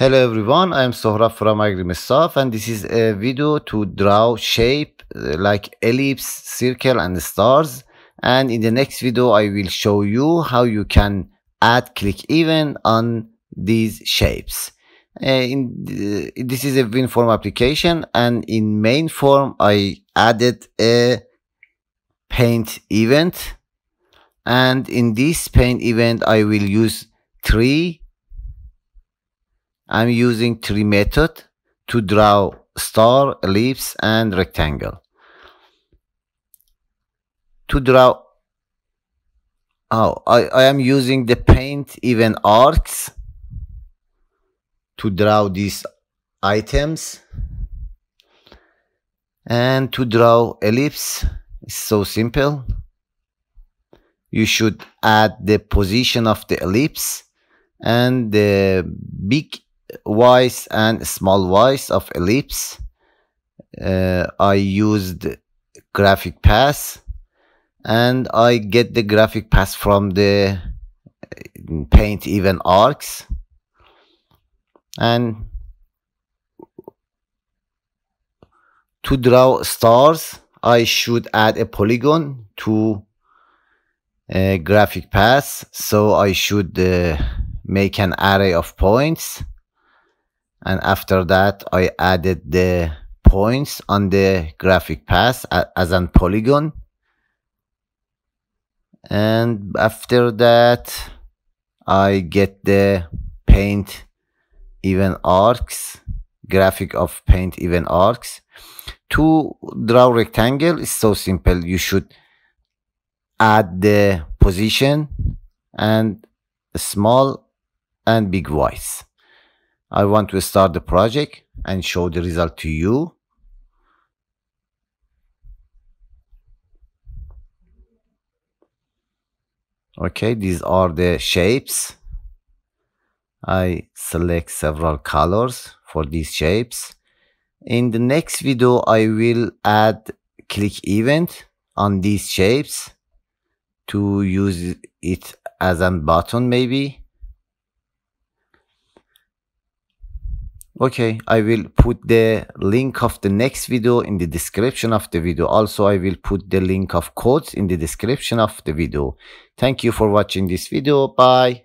Hello everyone, I am Sohrab from AgrimetSoft, and this is a video to draw shape like ellipse, circle and stars. And in the next video I will show you how you can add click event on these shapes. This is a WinForm application, and in main form I added a paint event, and in this paint event I will use tree. I'm using tree method to draw star, ellipse and rectangle. To draw, I am using the paint event arcs to draw these items. And to draw ellipse is so simple. You should add the position of the ellipse and the big Y's and small Y's of ellipse. I used GraphicsPath, and I get the GraphicsPath from the paint even arcs, and to draw stars I should add a polygon to GraphicsPath, so I should make an array of points. And after that, I added the points on the GraphicsPath as a polygon. And after that, I get the paint even arcs, graphic of paint even arcs. To draw rectangle is so simple. You should add the position and small and big Y's. I want to start the project and show the result to you. Okay, these are the shapes. I select several colors for these shapes. In the next video, I will add click event on these shapes to use it as a button maybe. Okay, I will put the link of the next video in the description of the video. Also, I will put the link of codes in the description of the video. Thank you for watching this video. Bye.